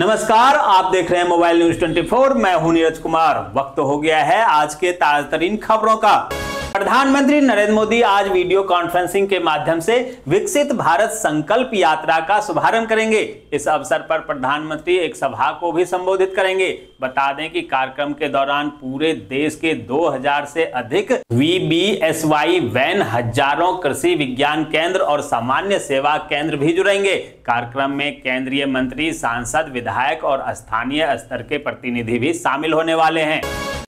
नमस्कार, आप देख रहे हैं मोबाइल न्यूज 24। मैं हूं नीरज कुमार। वक्त हो गया है आज के ताजातरीन खबरों का। प्रधानमंत्री नरेंद्र मोदी आज वीडियो कॉन्फ्रेंसिंग के माध्यम से विकसित भारत संकल्प यात्रा का शुभारंभ करेंगे। इस अवसर पर प्रधानमंत्री एक सभा को भी संबोधित करेंगे। बता दें कि कार्यक्रम के दौरान पूरे देश के 2000 से अधिक वीबीएसवाई वैन, हजारों कृषि विज्ञान केंद्र और सामान्य सेवा केंद्र भी जुड़ेंगे। कार्यक्रम में केंद्रीय मंत्री, सांसद, विधायक और स्थानीय स्तर के प्रतिनिधि भी शामिल होने वाले हैं।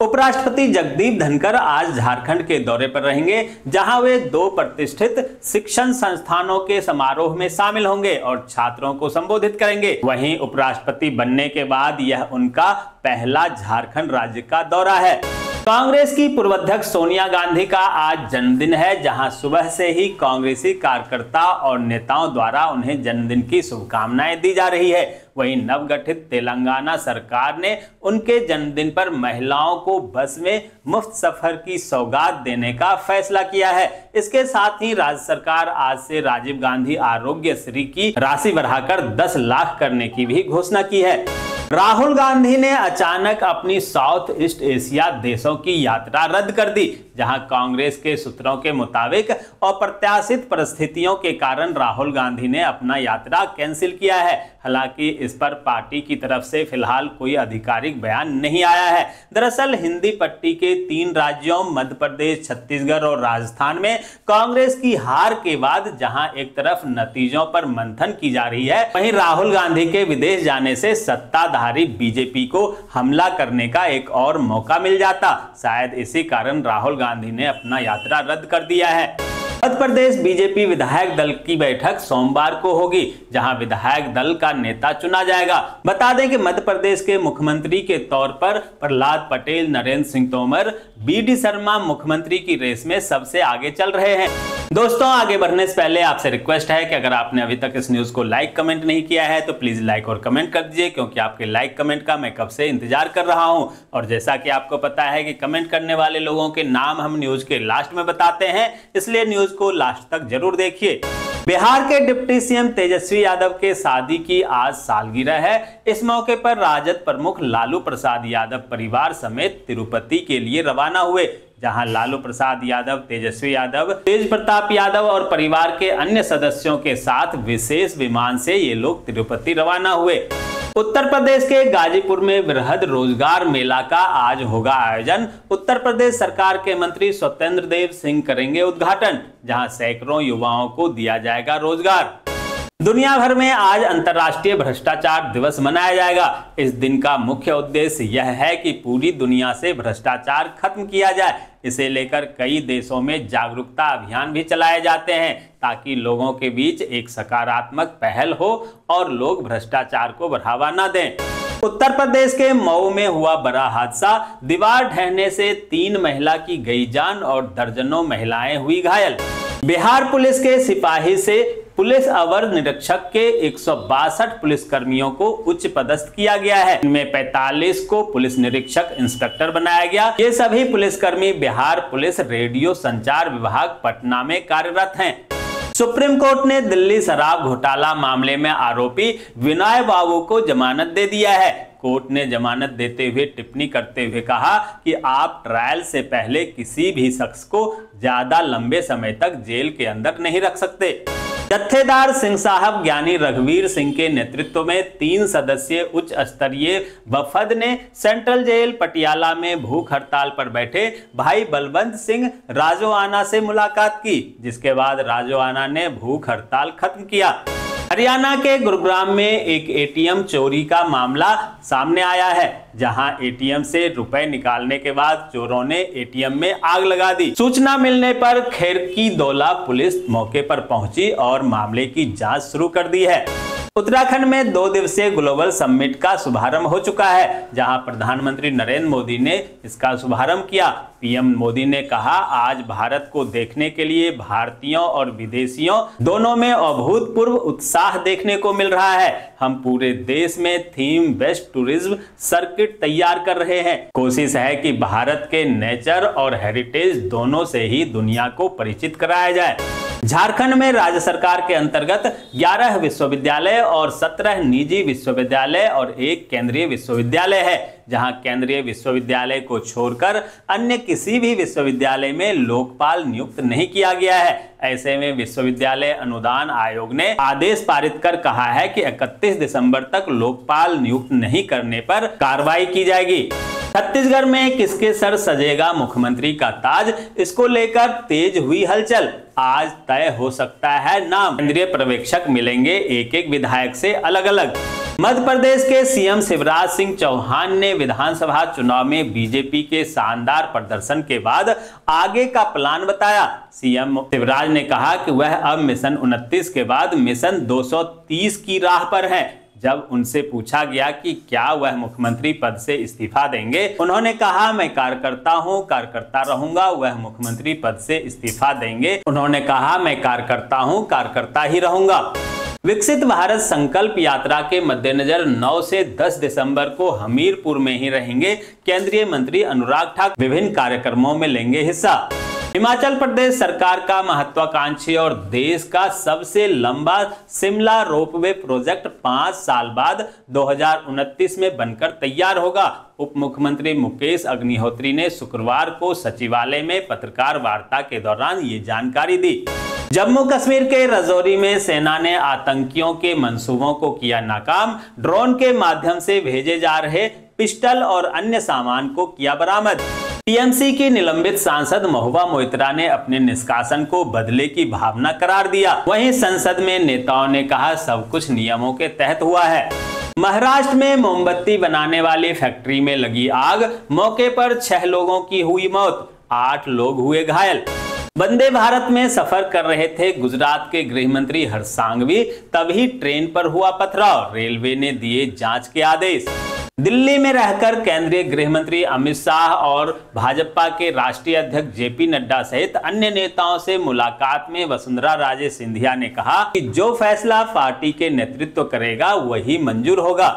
उपराष्ट्रपति जगदीप धनखड़ आज झारखंड के दौरे पर रहेंगे, जहां वे 2 प्रतिष्ठित शिक्षण संस्थानों के समारोह में शामिल होंगे और छात्रों को संबोधित करेंगे। वहीं उपराष्ट्रपति बनने के बाद यह उनका पहला झारखंड राज्य का दौरा है। कांग्रेस की पूर्व अध्यक्ष सोनिया गांधी का आज जन्मदिन है, जहां सुबह से ही कांग्रेसी कार्यकर्ता और नेताओं द्वारा उन्हें जन्मदिन की शुभकामनाएं दी जा रही है। वहीं नवगठित तेलंगाना सरकार ने उनके जन्मदिन पर महिलाओं को बस में मुफ्त सफर की सौगात देने का फैसला किया है। इसके साथ ही राज्य सरकार आज से राजीव गांधी आरोग्य श्री की राशि बढ़ाकर 10 लाख करने की भी घोषणा की है। राहुल गांधी ने अचानक अपनी साउथ ईस्ट एशिया देशों की यात्रा रद्द कर दी, जहां कांग्रेस के सूत्रों के मुताबिक अप्रत्याशित परिस्थितियों के कारण राहुल गांधी ने अपना यात्रा कैंसिल किया है। हालांकि इस पर पार्टी की तरफ से फिलहाल कोई आधिकारिक बयान नहीं आया है। दरअसल हिंदी पट्टी के 3 राज्यों मध्य प्रदेश, छत्तीसगढ़ और राजस्थान में कांग्रेस की हार के बाद जहां एक तरफ नतीजों पर मंथन की जा रही है, वहीं राहुल गांधी के विदेश जाने से सत्ताधारी बीजेपी को हमला करने का एक और मौका मिल जाता। शायद इसी कारण राहुल गांधी ने अपना यात्रा रद्द कर दिया है। मध्य प्रदेश बीजेपी विधायक दल की बैठक सोमवार को होगी, जहां विधायक दल का नेता चुना जाएगा। बता दें कि मध्य प्रदेश के मुख्यमंत्री के तौर पर प्रहलाद पटेल, नरेंद्र सिंह तोमर, BD शर्मा मुख्यमंत्री की रेस में सबसे आगे चल रहे हैं। दोस्तों, आगे बढ़ने से पहले आपसे रिक्वेस्ट है कि अगर आपने अभी तक इस न्यूज को लाइक कमेंट नहीं किया है तो प्लीज लाइक और कमेंट कर दीजिए, क्योंकि आपके लाइक कमेंट का मैं कब से इंतजार कर रहा हूं। और जैसा कि आपको पता है कि कमेंट करने वाले लोगों के नाम हम न्यूज के लास्ट में बताते हैं, इसलिए न्यूज को लास्ट तक जरूर देखिए। बिहार के डिप्टी सीएम तेजस्वी यादव के शादी की आज सालगिरह है। इस मौके पर राजद प्रमुख लालू प्रसाद यादव परिवार समेत तिरुपति के लिए रवाना हुए, जहां लालू प्रसाद यादव, तेजस्वी यादव, तेज प्रताप यादव और परिवार के अन्य सदस्यों के साथ विशेष विमान से ये लोग तिरुपति रवाना हुए। उत्तर प्रदेश के गाजीपुर में वृहद रोजगार मेला का आज होगा आयोजन। उत्तर प्रदेश सरकार के मंत्री स्वतंत्र देव सिंह करेंगे उद्घाटन, जहां सैकड़ों युवाओं को दिया जाएगा रोजगार। दुनिया भर में आज अंतर्राष्ट्रीय भ्रष्टाचार दिवस मनाया जाएगा। इस दिन का मुख्य उद्देश्य यह है कि पूरी दुनिया से भ्रष्टाचार खत्म किया जाए। इसे लेकर कई देशों में जागरूकता अभियान भी चलाए जाते हैं, ताकि लोगों के बीच एक सकारात्मक पहल हो और लोग भ्रष्टाचार को बढ़ावा न दें। उत्तर प्रदेश के मऊ में हुआ बड़ा हादसा। दीवार ढहने से 3 महिला की गई जान और दर्जनों महिलाएं हुई घायल। बिहार पुलिस के सिपाही से पुलिस अवर निरीक्षक के 162 पुलिसकर्मियों को उच्च पदस्थ किया गया है। इनमें 45 को पुलिस निरीक्षक इंस्पेक्टर बनाया गया। ये सभी पुलिसकर्मी बिहार पुलिस रेडियो संचार विभाग पटना में कार्यरत हैं। सुप्रीम कोर्ट ने दिल्ली शराब घोटाला मामले में आरोपी विनय बाबू को जमानत दे दिया है। कोर्ट ने जमानत देते हुए टिप्पणी करते हुए कहा कि आप ट्रायल से पहले किसी भी शख्स को ज्यादा लंबे समय तक जेल के अंदर नहीं रख सकते। जत्थेदार सिंह साहब ज्ञानी रघुवीर सिंह के नेतृत्व में 3 सदस्यीय उच्च स्तरीय वफद ने सेंट्रल जेल पटियाला में भूख हड़ताल पर बैठे भाई बलवंत सिंह राजोआना से मुलाकात की, जिसके बाद राजोआना ने भूख हड़ताल खत्म किया। हरियाणा के गुरुग्राम में एक ATM चोरी का मामला सामने आया है, जहां ATM से रुपए निकालने के बाद चोरों ने ATM में आग लगा दी। सूचना मिलने पर खैरकी दौला पुलिस मौके पर पहुंची और मामले की जांच शुरू कर दी है। उत्तराखंड में 2 दिवसीय ग्लोबल समिट का शुभारंभ हो चुका है, जहां प्रधानमंत्री नरेंद्र मोदी ने इसका शुभारंभ किया। पीएम मोदी ने कहा, आज भारत को देखने के लिए भारतीयों और विदेशियों दोनों में अभूतपूर्व उत्साह देखने को मिल रहा है। हम पूरे देश में थीम बेस्ड टूरिज्म सर्किट तैयार कर रहे हैं। कोशिश है कि भारत के नेचर और हेरिटेज दोनों से ही दुनिया को परिचित कराया जाए। झारखंड में राज्य सरकार के अंतर्गत 11 विश्वविद्यालय और 17 निजी विश्वविद्यालय और 1 केंद्रीय विश्वविद्यालय है, जहां केंद्रीय विश्वविद्यालय को छोड़कर अन्य किसी भी विश्वविद्यालय में लोकपाल नियुक्त नहीं किया गया है। ऐसे में विश्वविद्यालय अनुदान आयोग ने आदेश पारित कर कहा है कि 31 दिसंबर तक लोकपाल नियुक्त नहीं करने पर कार्रवाई की जाएगी। छत्तीसगढ़ में किसके सर सजेगा मुख्यमंत्री का ताज, इसको लेकर तेज हुई हलचल। आज तय हो सकता है नाम, केंद्रीय पर्यवेक्षक मिलेंगे एक एक विधायक से अलग अलग। मध्य प्रदेश के सीएम शिवराज सिंह चौहान ने विधानसभा चुनाव में बीजेपी के शानदार प्रदर्शन के बाद आगे का प्लान बताया। सीएम शिवराज ने कहा कि वह अब मिशन 29 के बाद मिशन 230 की राह पर है। जब उनसे पूछा गया कि क्या वह मुख्यमंत्री पद से इस्तीफा देंगे, उन्होंने कहा, मैं कार्यकर्ता हूं, कार्यकर्ता रहूंगा। वह मुख्यमंत्री पद से इस्तीफा देंगे, उन्होंने कहा, मैं कार्यकर्ता हूं, कार्यकर्ता ही रहूंगा। विकसित भारत संकल्प यात्रा के मद्देनजर 9 से 10 दिसंबर को हमीरपुर में ही रहेंगे केंद्रीय मंत्री अनुराग ठाकुर। विभिन्न कार्यक्रमों में लेंगे हिस्सा। हिमाचल प्रदेश सरकार का महत्वाकांक्षी और देश का सबसे लंबा शिमला रोपवे प्रोजेक्ट 5 साल बाद 2029 में बनकर तैयार होगा। उप मुख्यमंत्री मुकेश अग्निहोत्री ने शुक्रवार को सचिवालय में पत्रकार वार्ता के दौरान ये जानकारी दी। जम्मू कश्मीर के राजौरी में सेना ने आतंकियों के मंसूबों को किया नाकाम। ड्रोन के माध्यम से भेजे जा रहे पिस्टल और अन्य सामान को किया बरामद। टीएमसी की निलंबित सांसद महुआ मोइत्रा ने अपने निष्कासन को बदले की भावना करार दिया। वहीं संसद में नेताओं ने कहा, सब कुछ नियमों के तहत हुआ है। महाराष्ट्र में मोमबत्ती बनाने वाली फैक्ट्री में लगी आग, मौके पर 6 लोगों की हुई मौत, 8 लोग हुए घायल। वंदे भारत में सफर कर रहे थे गुजरात के गृह मंत्री हरसांगवी, तभी ट्रेन पर हुआ पथराव। रेलवे ने दिए जाँच के आदेश। दिल्ली में रहकर केंद्रीय गृह मंत्री अमित शाह और भाजपा के राष्ट्रीय अध्यक्ष JP नड्डा सहित अन्य नेताओं से मुलाकात में वसुंधरा राजे सिंधिया ने कहा कि जो फैसला पार्टी के नेतृत्व करेगा वही मंजूर होगा।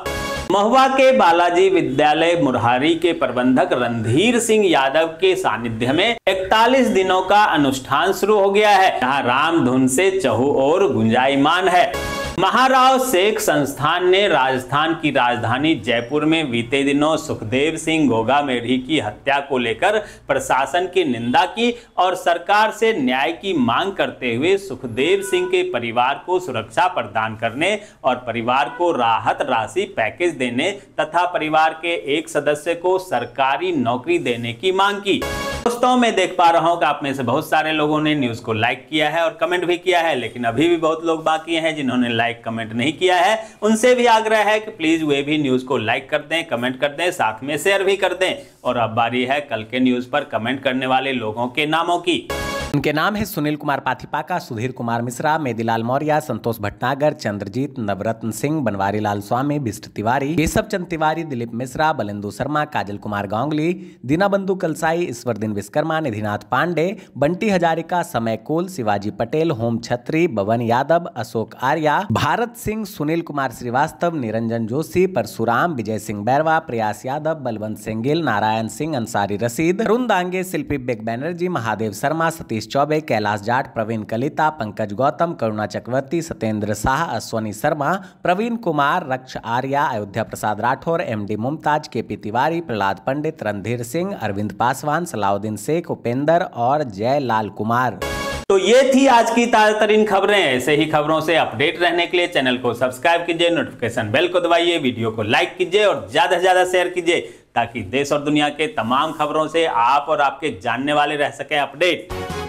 महुआ के बालाजी विद्यालय मुरारी के प्रबंधक रणधीर सिंह यादव के सानिध्य में 41 दिनों का अनुष्ठान शुरू हो गया है, जहाँ रामधुन से चहु और गुंजायमान है। महाराव शेख संस्थान ने राजस्थान की राजधानी जयपुर में बीते दिनों सुखदेव सिंह गोगामेड़ी की हत्या को लेकर प्रशासन की निंदा की और सरकार से न्याय की मांग करते हुए सुखदेव सिंह के परिवार को सुरक्षा प्रदान करने और परिवार को राहत राशि पैकेज देने तथा परिवार के एक सदस्य को सरकारी नौकरी देने की मांग की। दोस्तों, मैं देख पा रहा हूँ कि आप में से बहुत सारे लोगों ने न्यूज को लाइक किया है और कमेंट भी किया है, लेकिन अभी भी बहुत लोग बाकी हैं जिन्होंने लाइक कमेंट नहीं किया है। उनसे भी आग्रह है कि प्लीज वे भी न्यूज को लाइक कर दें, कमेंट कर दें, साथ में शेयर भी कर दें। और अब बारी है कल के न्यूज पर कमेंट करने वाले लोगों के नामों की। उनके नाम है सुनील कुमार पाथिपाका, सुधीर कुमार मिश्रा, मेदीलाल मौर्य, संतोष भटनागर, चंद्रजीत, नवरत्न सिंह, बनवारी लाल स्वामी, बिष्ट तिवारी, केशव चंद तिवारी, दिलीप मिश्रा, बलेंदु शर्मा, काजल कुमार गांगुली, दीनाबंधु कलसाई, ईश्वरदीन विश्वकर्मा, निधिनाथ पांडे, बंटी हजारिका, समय कोल, शिवाजी पटेल, होम छत्री, बवन यादव, अशोक आर्या, भारत सिंह, सुनील कुमार श्रीवास्तव, निरंजन जोशी, परशुराम, विजय सिंह बैरवा, प्रयास यादव, बलवंत सिंह गिल, नारायण सिंह, अंसारी रसीद, अरुण दांगे, शिल्पी बेग बैनर्जी, महादेव शर्मा, सतीश चौबे, कैलाश जाट, प्रवीण कलिता, पंकज गौतम, करुणा चक्रवर्ती, सत्येंद्र शाह, अश्वनी शर्मा, प्रवीण कुमार, रक्ष आर्या, अयोध्या प्रसाद राठौर, एमडी मुमताज, केपी तिवारी, प्रहलाद पंडित, रणधीर सिंह, अरविंद पासवान, सलाउद्दीन शेख, उपेंद्र और जयलाल कुमार। तो ये थी आज की ताजा तरीन खबरें। ऐसे ही खबरों से अपडेट रहने के लिए चैनल को सब्सक्राइब कीजिए, नोटिफिकेशन बेल को दबाइए, वीडियो को लाइक कीजिए और ज्यादा से ज्यादा शेयर कीजिए, ताकि देश और दुनिया के तमाम खबरों से आप और आपके जानने वाले रह सके अपडेट।